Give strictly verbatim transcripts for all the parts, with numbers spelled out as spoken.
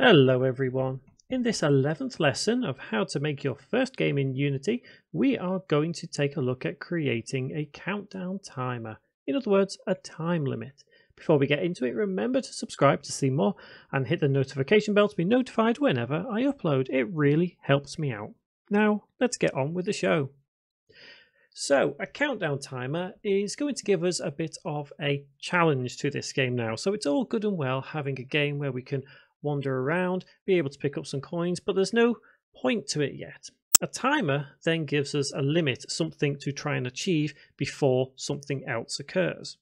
Hello everyone. In this eleventh lesson of how to make your first game in Unity, we are going to take a look at creating a countdown timer, in other words, a time limit. Before we get into it, remember to subscribe to see more and hit the notification bell to be notified whenever I upload. It really helps me out. Now let's get on with the show. So a countdown timer is going to give us a bit of a challenge to this game now. So it's all good and well having a game where we can wander around, be able to pick up some coins, but there's no point to it yet. A timer then gives us a limit, something to try and achieve before something else occurs.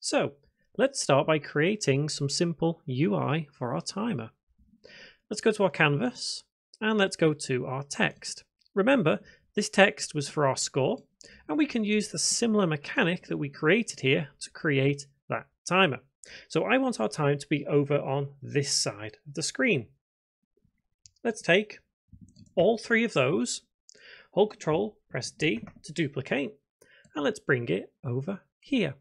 So let's start by creating some simple U I for our timer. Let's go to our canvas and let's go to our text. Remember, this text was for our score, and we can use the similar mechanic that we created here to create that timer. So I want our time to be over on this side of the screen. Let's take all three of those, hold Control, press D to duplicate, and let's bring it over here.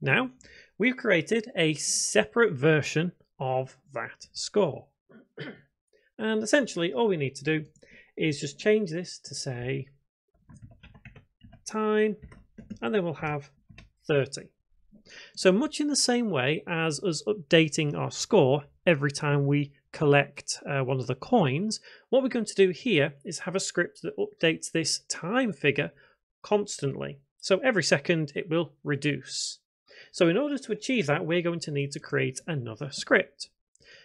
Now we've created a separate version of that score. And essentially all we need to do is just change this to say time, and then we'll have thirty. So much in the same way as us updating our score every time we collect uh, one of the coins, what we're going to do here is have a script that updates this time figure constantly. So every second it will reduce. So in order to achieve that, we're going to need to create another script.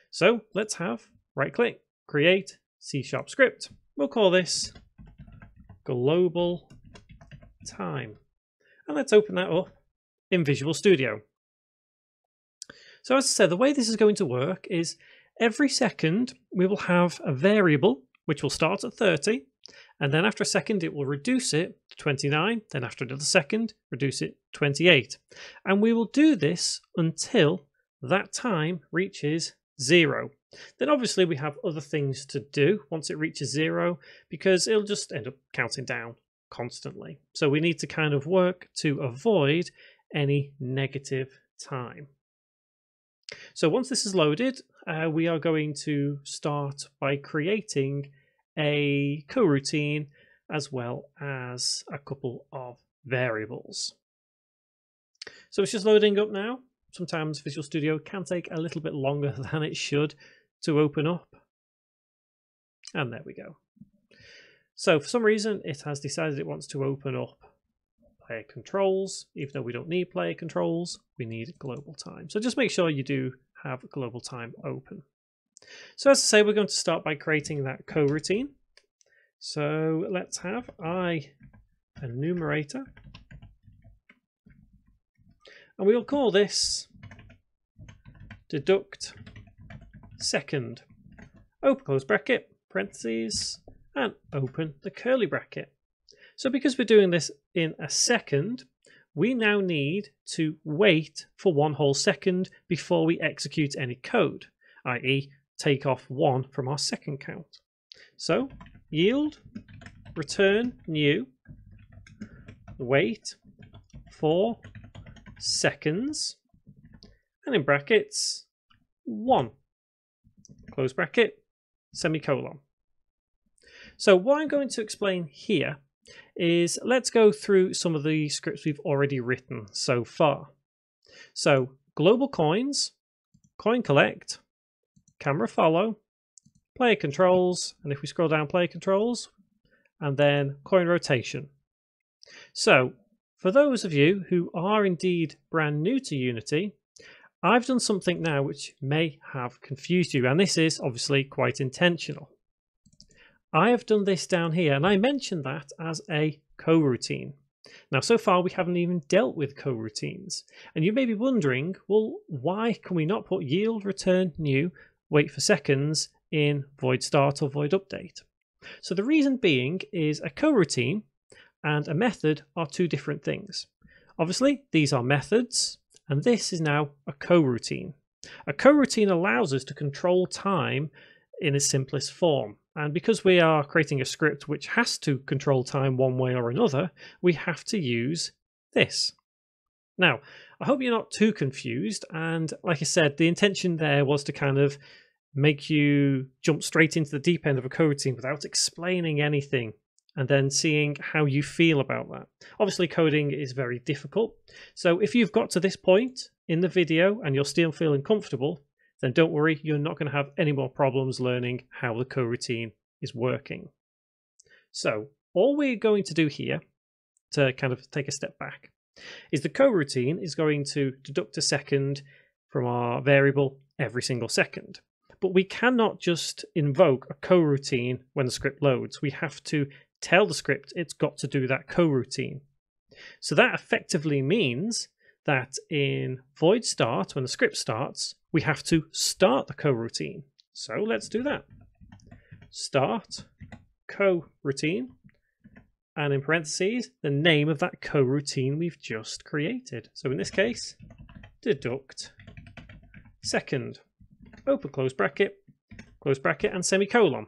So let's have right click, create C sharp script. We'll call this global time. And let's open that up in Visual Studio. So as I said, the way this is going to work is every second we will have a variable which will start at thirty, and then after a second it will reduce it to twenty-nine, then after another second reduce it to twenty-eight, and we will do this until that time reaches zero. Then obviously we have other things to do once it reaches zero, because it'll just end up counting down constantly. So we need to kind of work to avoid any negative time. So once this is loaded, uh, we are going to start by creating a coroutine as well as a couple of variables. So it's just loading up now. Sometimes Visual Studio can take a little bit longer than it should to open up. And there we go. So for some reason it has decided it wants to open up player controls. Even though we don't need player controls, we need global time. So just make sure you do have global time open. So as I say, we're going to start by creating that coroutine. So let's have I enumerator, and we'll call this deduct second, open close bracket, parentheses, and open the curly bracket. So because we're doing this in a second, we now need to wait for one whole second before we execute any code, that is take off one from our second count. So yield, return new, wait for seconds, and in brackets, one, close bracket, semicolon. So what I'm going to explain here is let's go through some of the scripts we've already written so far. So global coins, coin collect, camera follow, player controls, and if we scroll down, player controls, and then coin rotation. So for those of you who are indeed brand new to Unity, I've done something now which may have confused you, and this is obviously quite intentional. I have done this down here, and I mentioned that as a coroutine. Now, so far we haven't even dealt with coroutines, and you may be wondering, well, why can we not put yield, return, new, wait for seconds in void start or void update? So the reason being is a coroutine and a method are two different things. Obviously, these are methods, and this is now a coroutine. A coroutine allows us to control time in its simplest form. And because we are creating a script which has to control time one way or another, we have to use this. Now, I hope you're not too confused, and like I said, the intention there was to kind of make you jump straight into the deep end of a coding without explaining anything, and then seeing how you feel about that. Obviously, coding is very difficult, so if you've got to this point in the video and you're still feeling comfortable, then don't worry, you're not going to have any more problems learning how the coroutine is working. So all we're going to do here, to kind of take a step back, is the coroutine is going to deduct a second from our variable every single second. But we cannot just invoke a coroutine when the script loads. We have to tell the script it's got to do that coroutine. So that effectively means that in void start, when the script starts, we have to start the coroutine. So let's do that. Start coroutine, and in parentheses, the name of that coroutine we've just created. So in this case, deduct second, open close bracket, close bracket, and semicolon.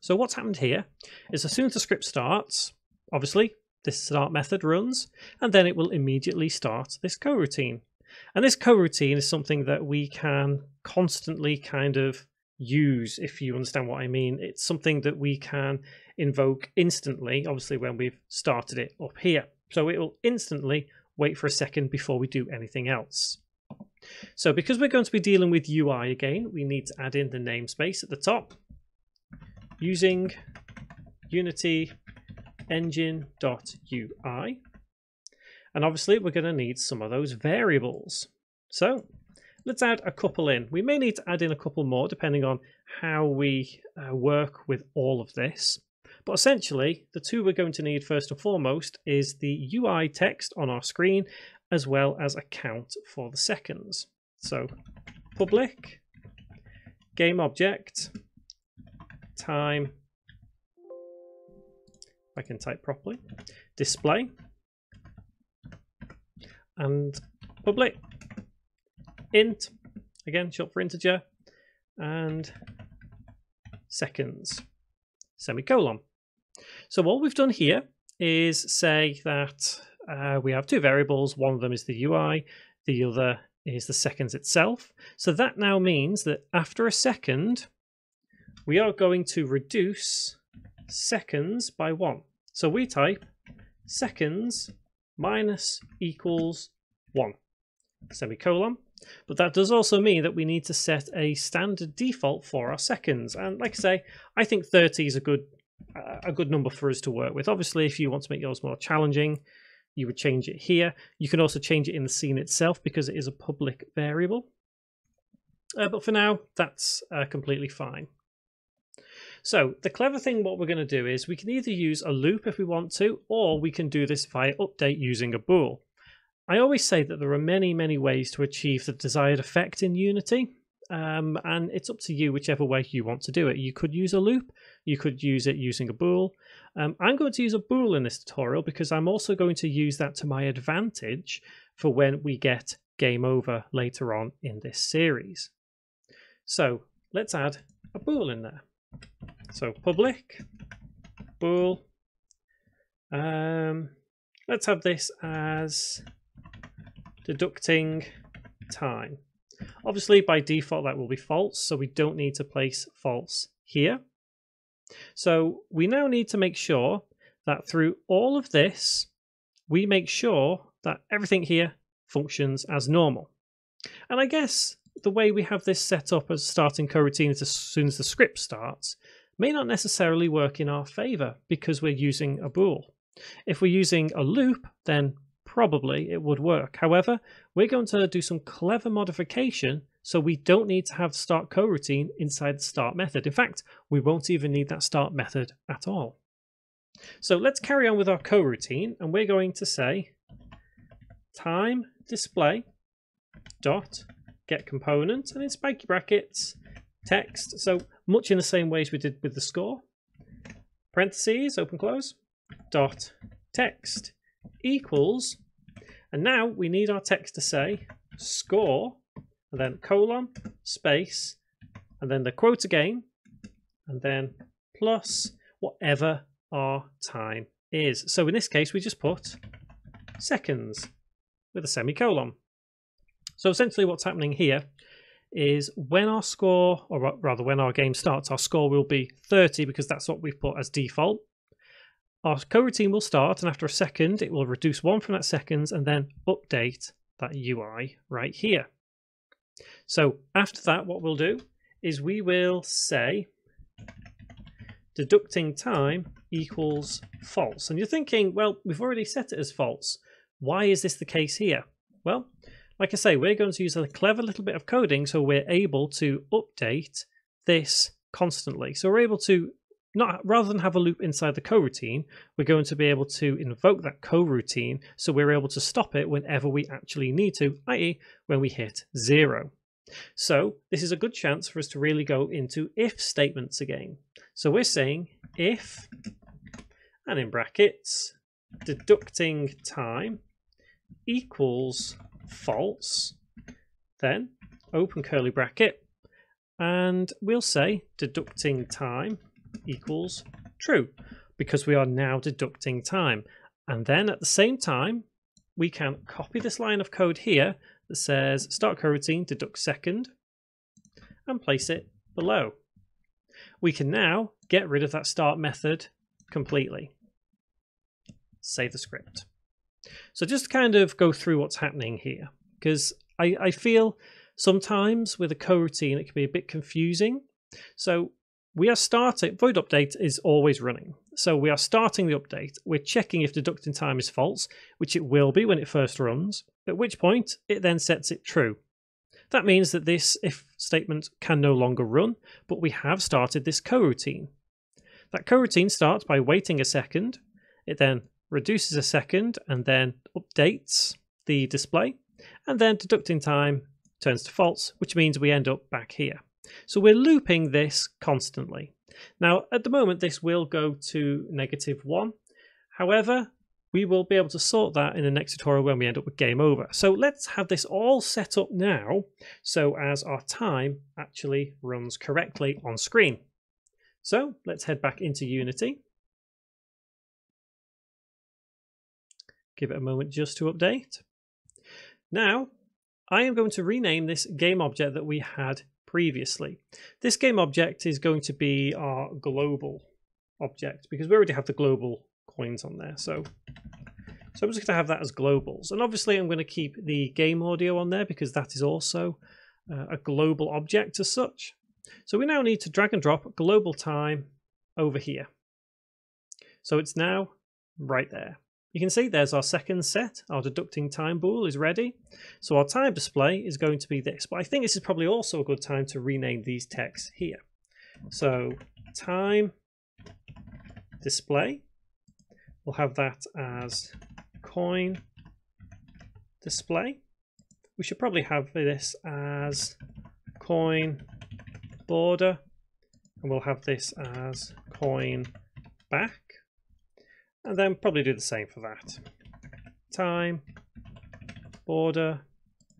So what's happened here is as soon as the script starts, obviously this start method runs, and then it will immediately start this coroutine. And this coroutine is something that we can constantly kind of use, if you understand what I mean. It's something that we can invoke instantly, obviously when we've started it up here. So it will instantly wait for a second before we do anything else. So because we're going to be dealing with U I again, we need to add in the namespace at the top. Using Unity engine.ui, and obviously we're going to need some of those variables, so let's add a couple in. We may need to add in a couple more depending on how we uh, work with all of this, but essentially the two we're going to need first and foremost is the U I text on our screen, as well as a count for the seconds. So public game object time, if I can type properly, display, and public int, again short for integer, and seconds, semicolon. So what we've done here is say that uh, we have two variables. One of them is the U I, the other is the seconds itself. So that now means that after a second, we are going to reduce seconds by one. So we type seconds minus equals one, semicolon. But that does also mean that we need to set a standard default for our seconds. And like I say, I think thirty is a good uh, a good number for us to work with. Obviously, if you want to make yours more challenging, you would change it here. You can also change it in the scene itself because it is a public variable. Uh, but for now, that's uh, completely fine. So the clever thing, what we're going to do is we can either use a loop if we want to, or we can do this via update using a bool. I always say that there are many, many ways to achieve the desired effect in Unity, um, and it's up to you whichever way you want to do it. You could use a loop, you could use it using a bool. Um, I'm going to use a bool in this tutorial because I'm also going to use that to my advantage for when we get game over later on in this series. So let's add a bool in there. So public bool, um, let's have this as deducting time. Obviously by default that will be false, so we don't need to place false here. So we now need to make sure that through all of this we make sure that everything here functions as normal. And I guess the way we have this set up as starting coroutine as soon as the script starts may not necessarily work in our favor because we're using a bool. If we're using a loop, then probably it would work. However, we're going to do some clever modification so we don't need to have start coroutine inside the start method. In fact, we won't even need that start method at all. So let's carry on with our coroutine, and we're going to say time display dot get component, and in spiky brackets text, so much in the same way as we did with the score, parentheses open close dot text equals, and now we need our text to say score and then colon space and then the quote again and then plus whatever our time is. So in this case we just put seconds, with a semicolon. So essentially what's happening here is when our score, or rather when our game starts, our score will be thirty because that's what we've put as default. Our coroutine will start, and after a second it will reduce one from that seconds and then update that U I right here. So after that, what we'll do is we will say deducting time equals false. And you're thinking, well, we've already set it as false. Why is this the case here? Well, like I say, we're going to use a clever little bit of coding so we're able to update this constantly. So we're able to, not rather than have a loop inside the coroutine, we're going to be able to invoke that coroutine so we're able to stop it whenever we actually need to, that is when we hit zero. So this is a good chance for us to really go into if statements again. So we're saying if, and in brackets, deducting time equals false, then open curly bracket, and we'll say deducting time equals true because we are now deducting time. And then at the same time we can copy this line of code here that says start coroutine deduct second and place it below. We can now get rid of that start method completely. Save the script. So just to kind of go through what's happening here, because I, I feel sometimes with a coroutine it can be a bit confusing. So we are starting, void update is always running. So we are starting the update. We're checking if deducting time is false, which it will be when it first runs, at which point it then sets it true. That means that this if statement can no longer run, but we have started this coroutine. That coroutine starts by waiting a second. It then reduces a second and then updates the display. And then deducting time turns to false, which means we end up back here. So we're looping this constantly. Now, at the moment, this will go to negative one. However, we will be able to sort that in the next tutorial when we end up with game over. So let's have this all set up now so as our time actually runs correctly on screen. So let's head back into Unity. Give it a moment just to update. Now, I am going to rename this game object that we had previously. This game object is going to be our global object because we already have the global coins on there. So, so I'm just going to have that as globals. And obviously I'm going to keep the game audio on there because that is also uh, a global object as such. So we now need to drag and drop global time over here. So it's now right there. You can see there's our second set. Our deducting time bool is ready. So our time display is going to be this. But I think this is probably also a good time to rename these texts here. So time display. We'll have that as coin display. We should probably have this as coin border. And we'll have this as coin back. And then probably do the same for that. Time, border,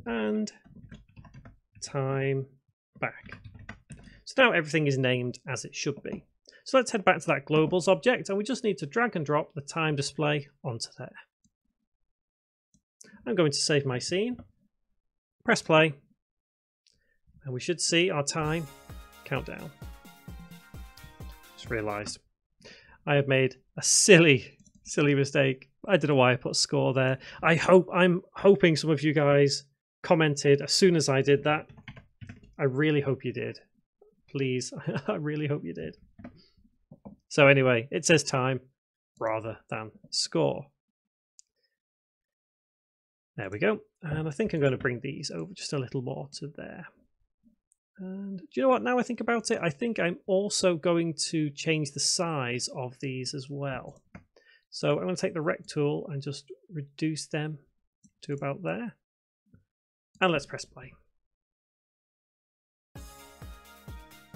and time back. So now everything is named as it should be. So let's head back to that globals object, and we just need to drag and drop the time display onto there. I'm going to save my scene, press play, and we should see our time countdown. Just realized I have made a silly, silly mistake. I don't know why I put score there. I hope, I'm hoping some of you guys commented as soon as I did that. I really hope you did. Please, I really hope you did. So anyway, it says time rather than score. There we go. And I think I'm going to bring these over just a little more to there. And do you know what, now I think about it, I think I'm also going to change the size of these as well. So I'm going to take the rect tool and just reduce them to about there. And let's press play.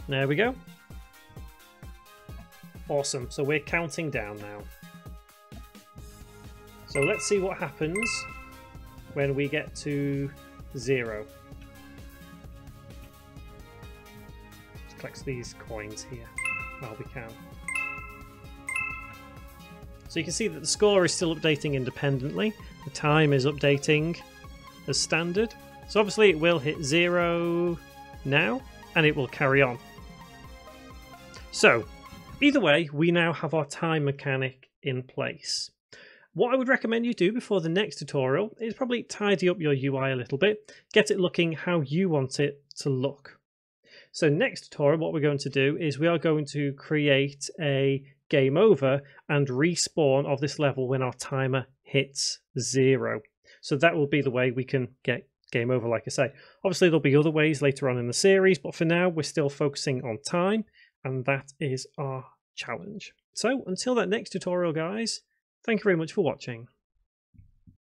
There we go. Awesome, so we're counting down now. So let's see what happens when we get to zero. Collect these coins here while we can. So you can see that the score is still updating independently. the time is updating as standard. So obviously it will hit zero now and it will carry on. So either way, we now have our time mechanic in place. What I would recommend you do before the next tutorial is probably tidy up your U I a little bit, get it looking how you want it to look. So next tutorial, what we're going to do is we are going to create a game over and respawn of this level when our timer hits zero. So that will be the way we can get game over, like I say. Obviously, there'll be other ways later on in the series, but for now, we're still focusing on time, and that is our challenge. So until that next tutorial, guys, thank you very much for watching.